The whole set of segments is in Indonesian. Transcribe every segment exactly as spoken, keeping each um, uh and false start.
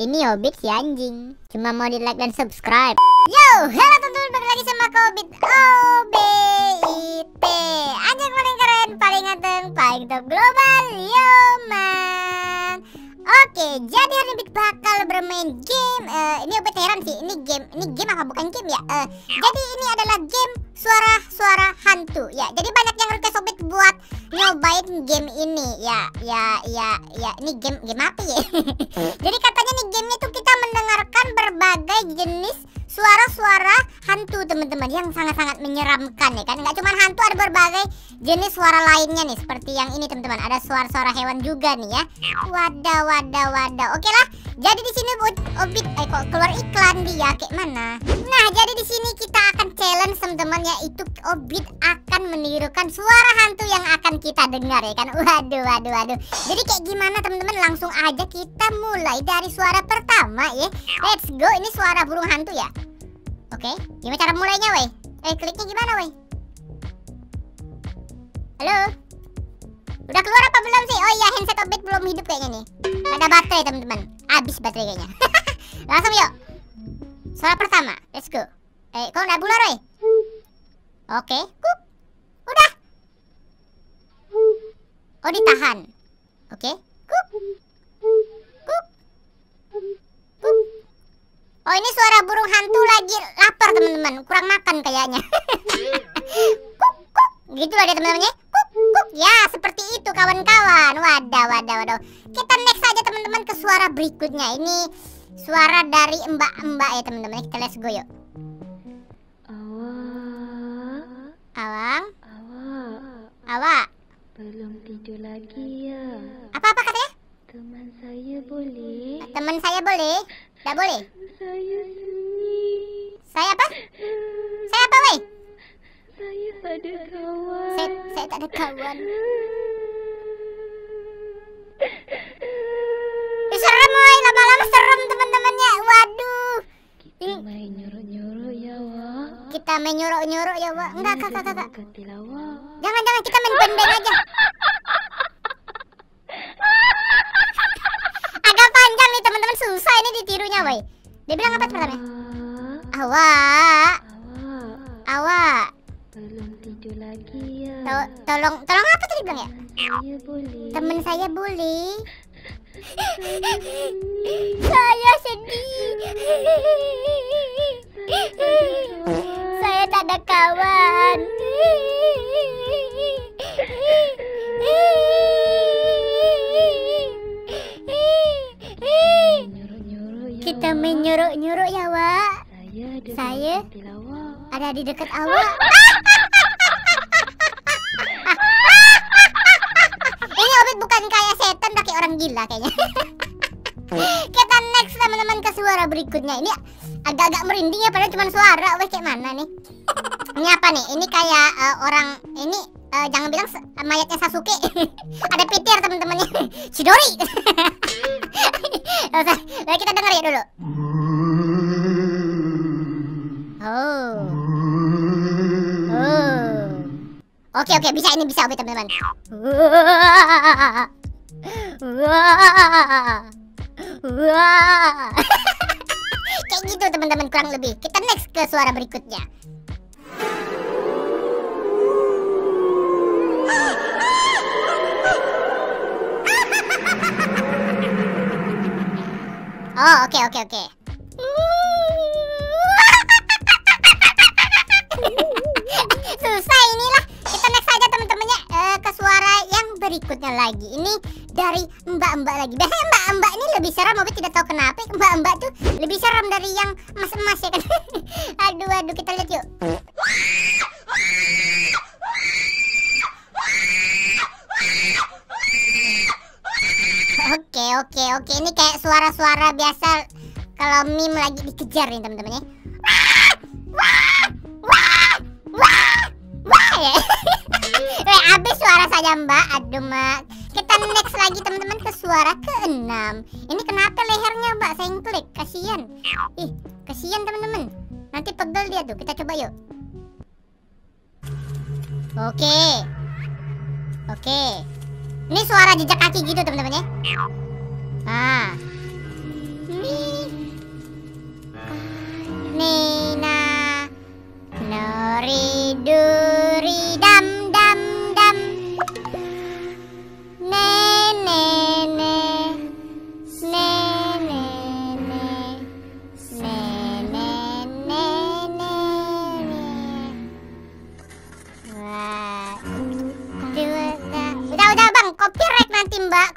Ini Obit si anjing. Cuma mau di like dan subscribe. Yo, halo teman-teman, balik lagi sama Obit. O B I T. Anjing paling keren, paling ganteng, paling top global, yo man. Oke, jadi hari ini bakal bermain game. Uh, ini Obit heran sih, ini game, ini game apa bukan game ya? Uh, jadi ini adalah game suara-suara hantu ya. Jadi banyak yang request Obit buat nyobain game ini ya, ya, ya, ya. Ini game game apa ya? Jadi katanya nih gamenya tuh kita mendengarkan berbagai jenis suara-suara hantu teman-teman yang sangat-sangat menyeramkan ya kan. Nggak cuma hantu, ada berbagai jenis suara lainnya nih, seperti yang ini teman-teman, ada suara-suara hewan juga nih ya. Wadah, wadah, wadah. Oke lah, jadi di sini Obit eh kok keluar iklan dia kayak mana? Nah, jadi di sini kita akan challenge teman-teman yaitu Obit akan menirukan suara hantu yang akan kita dengar ya kan. Waduh, waduh, waduh. Jadi kayak gimana teman-teman? Langsung aja kita mulai dari suara pertama ya. Let's go. Ini suara burung hantu ya. Oke, okay. Gimana cara mulainya, weh? Eh, kliknya gimana, weh? Halo? Udah keluar apa belum sih? Oh iya, handset Obit belum hidup kayaknya nih. Gak ada baterai, teman-teman. Habis baterai kayaknya. Langsung yuk. Suara pertama, let's go. Eh, kok udah keluar, weh? Oke, okay. Kuk. Udah. Oh, ditahan. Oke, okay. Kuk. Kuk. Kuk. Oh, ini suara burung hantu lagi lapar teman-teman, kurang makan kayaknya. Kuk kuk, gitu loh dia teman-temannya. Kuk kuk, ya seperti itu kawan-kawan. Wadah wadah wadah. Kita next aja teman-teman ke suara berikutnya. Ini suara dari mbak-mbak ya teman-teman. Kita let's go yuk. Awak, awang, awak, awak. Belum tidur lagi ya? Apa-apa katanya? Teman saya boleh? Teman saya boleh? Tidak boleh. Saya sunyi. Saya apa? Saya apa, weh? Saya tak ada kawan. Saya, saya tak ada kawan. Eh, serem, weh. Lama-lama serem teman-temannya. Waduh. Kita main nyorok-nyorok ya, wah. Kita main nyorok-nyorok ya, wah. Enggak, kakak, kakak. Jangan-jangan kita main pendek aja. Susah ini ditirunya, woi. Dia bilang apa pertama? Awak, awak. Belum tidur lagi ya. To tolong, tolong apa tadi bilang ya? Saya boleh. Temen saya boleh. Saya sedih. Saya tak ada kawan. Kita menyuruk-nyuruk ya, Wak. Saya ada di dekat awak. Ini Obit bukan kayak setan, tapi orang gila kayaknya. Kita next teman-teman ke suara berikutnya. Ini agak-agak merinding ya, padahal cuma suara. Wah, kayak mana nih? Ini apa nih? Ini kayak uh, orang ini uh, jangan bilang mayatnya Sasuke. Ada petir teman-temannya. Chidori. Nggak usah. Lalu kita dengar ya dulu. Oh. Oh. Oke oke, bisa ini bisa Obit teman-teman. Wah. Wah. Wah. Kayak gitu teman-teman kurang lebih. Kita next ke suara berikutnya. Oh, oke, oke, oke. Susah inilah. Kita next saja teman-temannya uh, ke suara yang berikutnya lagi. Ini dari mbak-mbak lagi. Biasanya mbak-mbak ini lebih seram, Obit tidak tahu kenapa. Mbak-mbak tuh lebih seram dari yang emas-emas ya kan. Aduh, aduh, kita lihat yuk. Oke oke oke, ini kayak suara-suara biasa kalau meme lagi dikejar nih teman-teman ya. Wah wah wah wah wah ya. Weh, habis suara saja mbak, aduh mak. Kita next lagi teman-teman ke suara keenam. Ini kenapa lehernya mbak sengklik? Kasian. Ih, kasian teman-teman. Nanti pegel dia tuh. Kita coba yuk. Oke oke. Ini suara jejak kaki gitu teman-teman ya. Ah. Hmm.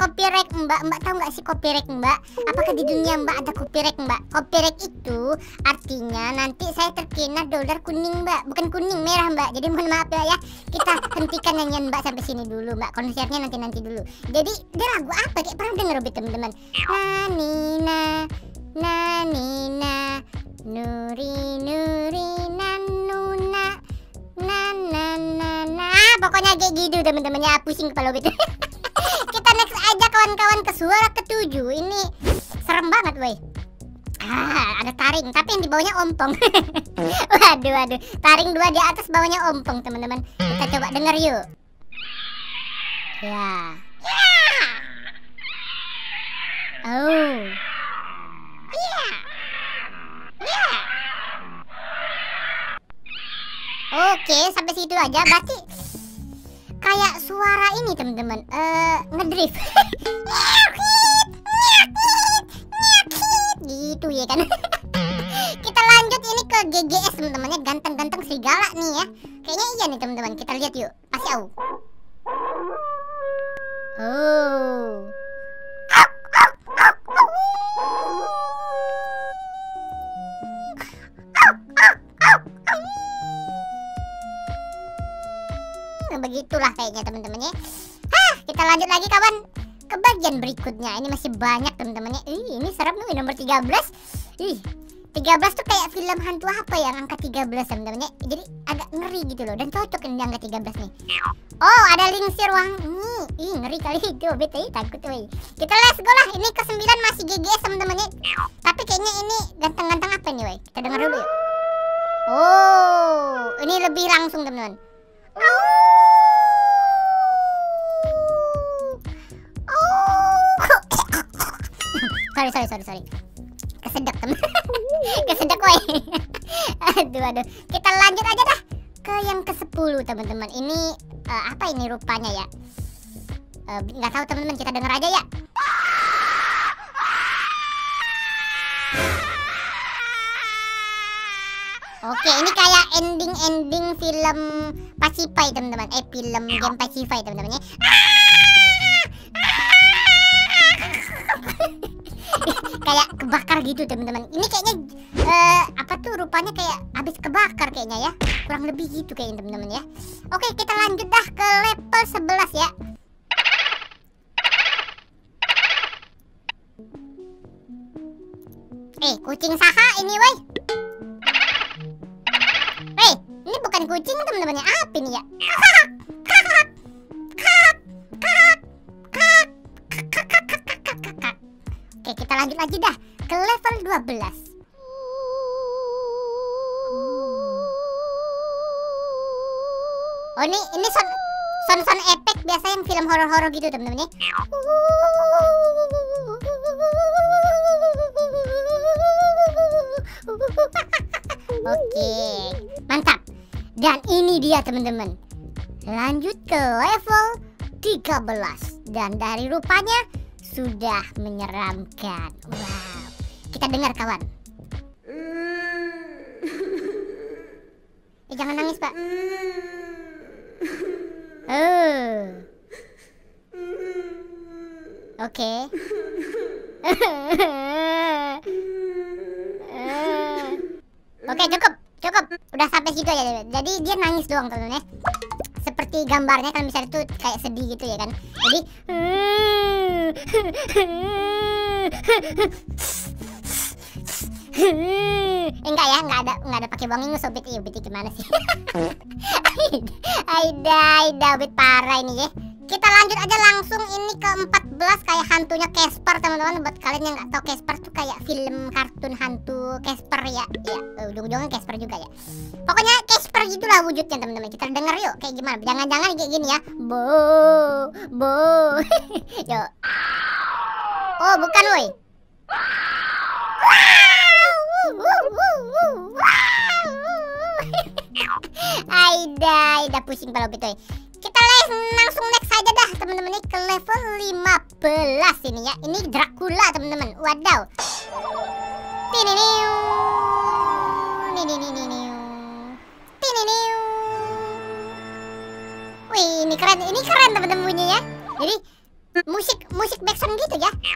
copyright mbak. Mbak tahu nggak sih copyright mbak? Apakah di dunia mbak ada copyright mbak? Copyright itu artinya nanti saya terkena dolar kuning mbak, bukan kuning merah mbak. Jadi mohon maaf ya, ya. Kita hentikan nyanyian mbak sampai sini dulu mbak. Konsernya nanti nanti dulu. Jadi dia lagu apa? Kayak pernah denger Obit teman-teman. Nanina, nanina, nuri nuri nanuna, nananana. Pokoknya kayak gitu teman-temannya, pusing kepala Obit. Kita next aja kawan-kawan ke suara ketujuh. Ini serem banget woi. Ah, ada taring, tapi yang di bawahnya ompong. Waduh waduh, taring dua di atas bawahnya ompong teman-teman. Kita coba dengar yuk. Ya. Yeah. Oh. Yeah. Yeah. Oke, sampai situ aja berarti. Kayak suara ini teman-teman, uh, ngedrift. Gitu ya kan. Kita lanjut ini ke G G S teman-temannya, ganteng-ganteng serigala nih ya. Kayaknya iya nih teman-teman, kita lihat yuk. Pasti au. Oh. Begitulah kayaknya teman-temannya. Hah, kita lanjut lagi kawan ke bagian berikutnya. Ini masih banyak teman-temannya. Ih, ini serem nih nomor tiga belas. Ih, tiga belas tuh kayak film hantu apa ya, angka tiga belas teman-temannya. Jadi agak ngeri gitu loh, dan cocok ini angka tiga belas nih. Oh, ada lingsir wangi. Ih, ngeri kali itu Obit, takut woi. Kita let's go lah. Ini ke sembilan masih G G S teman-temannya. Tapi kayaknya ini ganteng-ganteng apa nih woi? Kita dengar dulu yuk. Oh, ini lebih langsung teman-teman. Sorry, sorry, sorry, sorry. Kesedak teman. Kesedak woi. Aduh, aduh. Kita lanjut aja dah ke yang kesepuluh teman-teman. Ini uh, apa ini rupanya ya? Nggak uh, tahu teman-teman. Kita dengar aja ya. Oke, ini kayak ending-ending film Pacify teman-teman. Eh, film game Pacify teman-temannya. Kayak kebakar gitu teman-teman. Ini kayaknya uh, apa tuh rupanya kayak habis kebakar kayaknya ya. Kurang lebih gitu kayaknya teman-teman ya. Oke, kita lanjut dah ke level sebelas ya. Eh, kucing saha ini woi. Woi, ini bukan kucing teman-teman ya. Apa ini ya? Oke, kita lanjut lagi dah ke level dua belas. Oh, ini ini sound sound, sound efek biasa yang film horor-horor gitu temen-temen ya. Oke, mantap. Dan ini dia temen-temen. Lanjut ke level tiga belas. Dan dari rupanya sudah menyeramkan. Wow. Kita dengar kawan. Eh, jangan nangis pak. Oh. Oke. Oke, cukup, cukup. Udah sampai situ aja. Jadi dia nangis doang teman-teman ya. Seperti gambarnya kan misalnya tuh kayak sedih gitu ya kan. Jadi enggak ya, enggak ada enggak ada pakai bawang ingus Obit. Ih, Obit gimana sih? Aida, Aida Obit parah ini ya. Kita lanjut aja langsung ini ke empat belas, kayak hantunya Casper teman-teman. Buat kalian yang nggak tahu, Casper tuh kayak film kartun hantu Casper ya. Ya, ujung-ujungnya Casper juga ya. Pokoknya Casper gitulah wujudnya teman-teman. Kita denger yuk kayak gimana. Jangan-jangan kayak gini ya. Bo, bo. Yuk. Oh, bukan woi. Aida, Aida pusing kalau gitu ya. Kita langsung next aja dah teman-teman nih ke level lima belas ini ya. Ini Dracula teman-teman. Wadaw. Tininiu. Ninininiu. Tininiu. Wih, ini keren. Ini keren teman-teman bunyinya. Jadi musik musik backsound gitu ya. Oke,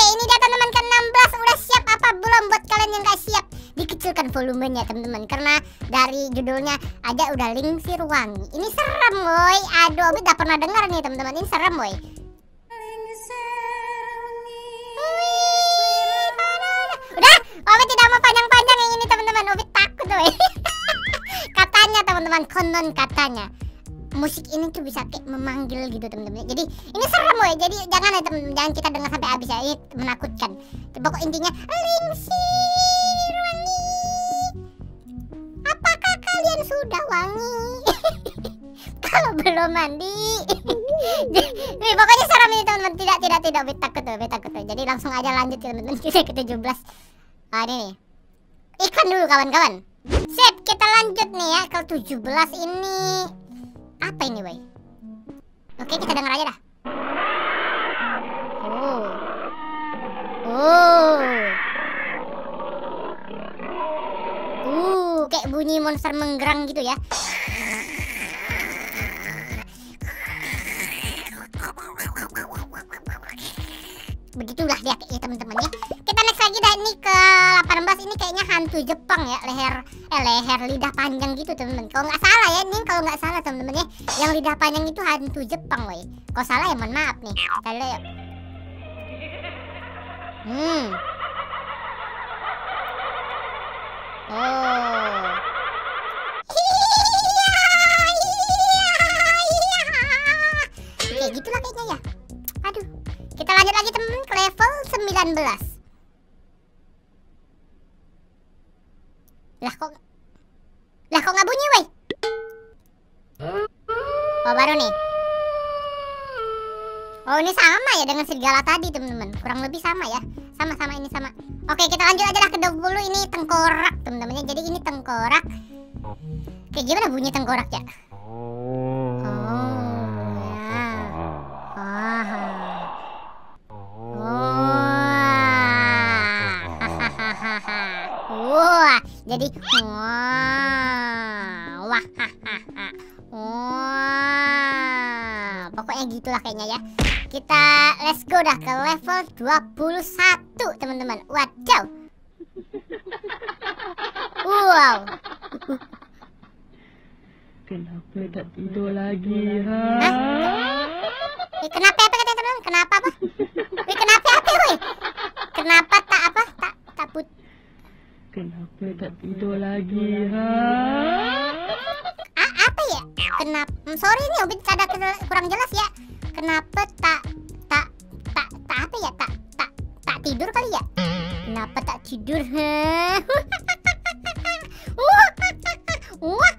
ini dia teman-teman ke enam belas udah siap apa belum buat kalian yang gak siap? Dikecilkan volumenya teman-teman karena dari judulnya ada udah lingsir wangi. Ini serem woi. Aduh, Obit gak pernah dengar nih teman-teman, ini serem woi. Udah, Obit tidak mau panjang-panjang yang ini teman-teman. Obit takut woi. Katanya teman-teman, konon katanya musik ini tuh bisa kayak memanggil gitu teman-teman. Jadi ini serem woi. Jadi jangan ya teman-teman, jangan kita dengar sampai habis ya. Ini menakutkan. Pokok intinya lingsir wangi. Apakah kalian sudah wangi? Kalau belum mandi. Jadi pokoknya serem ini teman-teman. Tidak tidak tidak Obit takut woi, Obit takut. Jadi langsung aja lanjut teman-teman. Kita ke tujuh belas. Ah ini nih. Iklan dulu kawan-kawan. Sip, kita lanjut nih ya ke tujuh belas ini. Apa ini, boy? Oke, kita dengar aja dah. Oh. Oh. Uh, kayak bunyi monster menggerang gitu ya. Begitulah dia kayak teman-teman ya. Kita next lagi dah, ini ke delapan belas ini kayaknya hantu Jepang ya, leher eh leher lidah panjang gitu teman-teman. Kalau nggak salah ya, ini kalau nggak salah teman-teman ya, yang lidah panjang itu hantu Jepang woi. Kalau salah ya mohon maaf nih. Kalau ya. Hmm. Oh. Kayak gitulah kayaknya ya. Aduh. Kita lanjut lagi teman ke level sembilan belas. Lah kok Lah kok nggak bunyi weh? Oh baru nih. Oh ini sama ya dengan serigala tadi teman-teman. Kurang lebih sama ya. Sama-sama ini sama. Oke, kita lanjut aja lah ke dua puluh ini tengkorak teman-temannya. Jadi ini tengkorak. Kayak gimana bunyi tengkorak ya? Jadi wah, wah, ha, ha, ha. Wah, pokoknya gitulah kayaknya ya. Kita let's go dah ke level dua puluh satu teman-teman. Waduh. Wow. Kenapa tak tidur lagi? Ha? Eh, kenapa apa katanya teman-teman? Kenapa apa? Eh, kenapa apa woi? Kenapa tak apa? Tak tak put. Kenapa tak tidur lagi? Ha? Ah, apa ya? Kenapa? Sorry nih Obit kadang kurang jelas ya. Kenapa tak tak tak tak apa ya? Tak tak tak tidur kali ya? Kenapa tak tidur? Hah? Wah,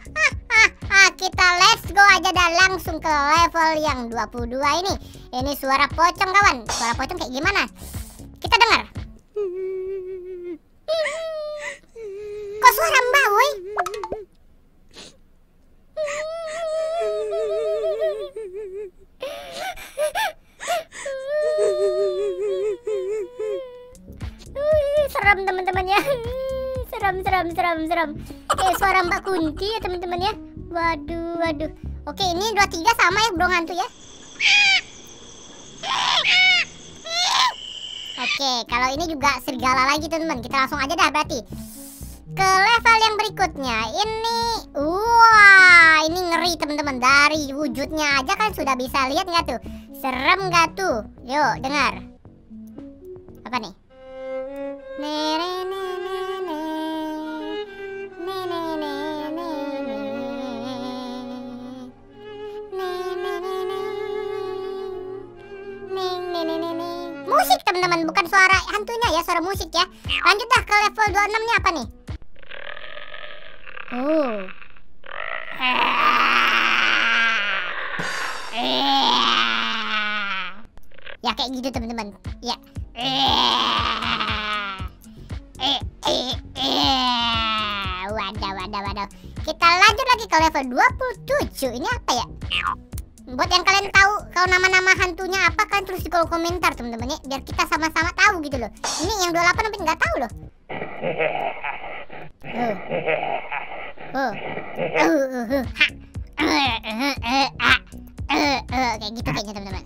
kita let's go aja dah langsung ke level yang dua puluh dua ini. Ini suara pocong kawan. Suara pocong kayak gimana? Kita dengar. Kok suara mbak woi? Seram teman-teman ya. Seram seram seram seram. Eh suara Mbak Kunti ya teman-teman ya. Waduh waduh. Oke, ini dua tiga sama ya burung hantu ya. Oke, kalau ini juga serigala lagi teman-teman. Kita langsung aja dah berarti ke level yang berikutnya. Ini wah, ini ngeri teman-teman. Dari wujudnya aja kan sudah bisa lihat nggak tuh? Serem nggak tuh? Yuk dengar. Apa nih? Nene nene nene nene nene nene nene nene nene. Musik teman-teman, bukan suara hantunya ya, suara musik ya. Lanjut dah ke level dua puluh enam nih, apa nih? Oh. Ya kayak gitu teman-teman. Ya. Eh eh eh. Wadah wadah wadah. Kita lanjut lagi ke level dua puluh tujuh. Ini apa ya? Buat yang kalian tahu kalau nama-nama hantunya apa kan tulis di kolom komentar teman-teman ya, biar kita sama-sama tahu gitu loh. Ini yang dua puluh delapan Obit nggak tahu loh. Kayak gitu kayaknya teman-teman.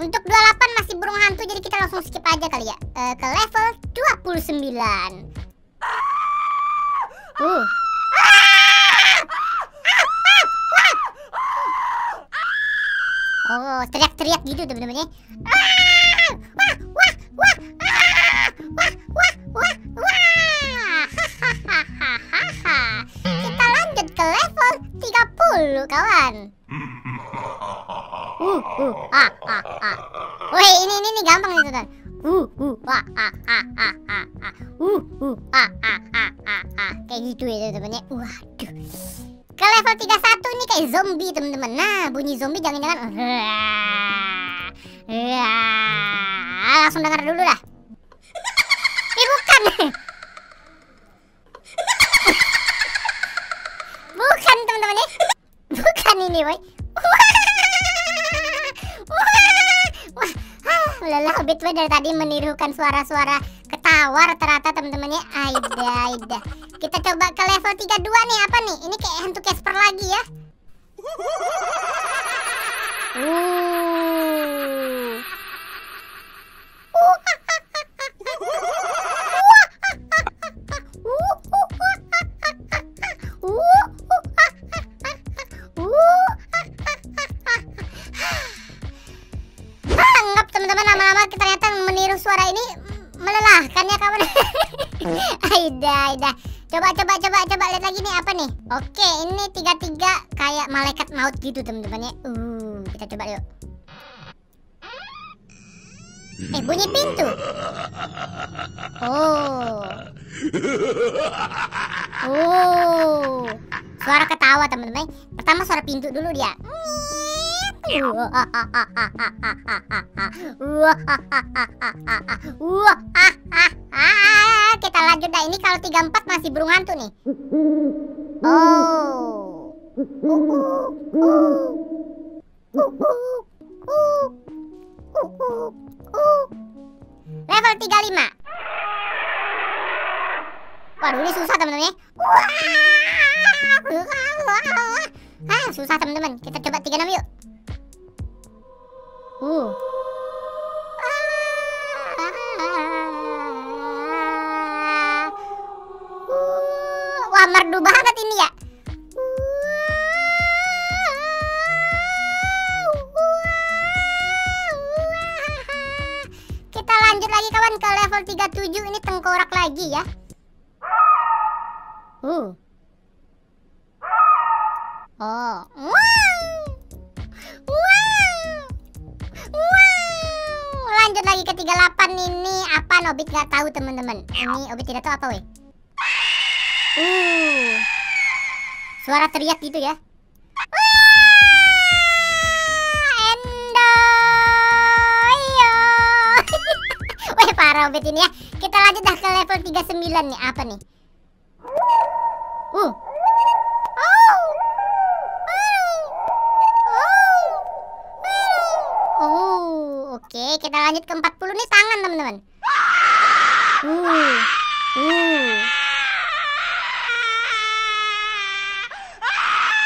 Untuk dua puluh delapan masih burung hantu, jadi kita langsung skip aja kali ya, uh, ke level dua puluh sembilan. Uh. Oh, teriak-teriak gitu teman-teman ya. Wah, wah, wah, wah, wah, wah, wah. Kita lanjut ke level tiga puluh, kawan. Uh, uh, ah, ah, ah. Woi, ini ini nih gampang nih, teman. Uh, uh, ah, ah, ah, ah, ah. Uh, uh, ah, ah, ah, ah, ah. Kayak gitu ya, teman-teman ya. Waduh. Ke level tiga puluh satu nih kayak zombie, teman-teman. Nah, bunyi zombie jangan-jangan. Langsung dengar dulu lah. Ini bukan. Bukan, teman-teman ya. Bukan ini, woi. Lelah Obit dari tadi menirukan suara-suara ketawa rata-rata teman-temannya. Aida, Aida. Kita coba ke level tiga puluh dua nih, apa nih? Ini kayak hantu Casper lagi ya. Uh. Uh. Dah, coba coba coba coba lihat lagi nih, apa nih? Oke, ini tiga tiga kayak malaikat maut gitu teman-temannya. Uh, kita coba yuk. Eh, bunyi pintu. Oh. Oh. Suara ketawa teman-teman. Pertama suara pintu dulu dia. Kita lanjut dah, ini kalau tiga puluh empat masih burung hantu nih. Oh. Level tiga puluh lima. Waduh, ini susah teman-teman ya. Ah, susah teman-teman. Kita coba tiga puluh enam yuk. Uh. Wah, merdu banget ini ya. Kita lanjut lagi kawan ke level tiga puluh tujuh, ini tengkorak lagi ya. Uh. Oh. Lanjut lagi ke tiga puluh delapan, ini apa Obit nggak tahu teman-teman. Ini Obit tidak tahu apa weh. Uh, suara teriak gitu ya. Endoyo. Weh parah Obit ini ya. Kita lanjut dah ke level tiga puluh sembilan nih, apa nih? Uh. Oke, kita lanjut ke empat puluh nih, tangan teman-teman. Uh. Uh.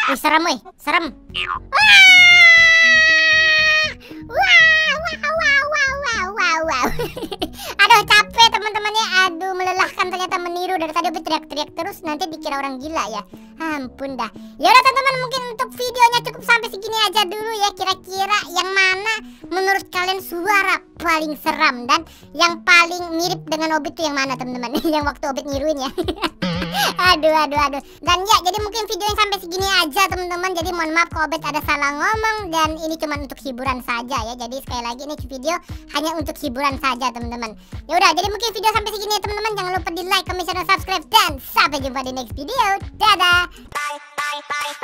Wih, serem wih, serem. Wah! Wah, wah, wah, wah, wah, wah, wah. Aduh, capek teman-temannya. Aduh, melelahkan ternyata meniru dari tadi Obit teriak-teriak terus, nanti dikira orang gila ya. Ampun dah. Ya udah teman-teman, mungkin untuk videonya cukup sampai segini aja dulu ya. Kira-kira yang mana menurut kalian suara paling seram dan yang paling mirip dengan Obit tuh yang mana teman-teman? Yang waktu Obit nyiruin ya. Aduh, aduh, aduh. Dan ya, jadi mungkin videonya sampai segini aja teman-teman. Jadi mohon maaf kalau Obit ada salah ngomong, dan ini cuma untuk hiburan saja ya. Jadi sekali lagi ini video hanya untuk hiburan saja teman-teman. Ya udah, jadi mungkin video sampai segini ya teman-teman. Jangan lupa di like, comment, dan subscribe, dan sampai jumpa di next video. Dadah. Bye, bye, bye.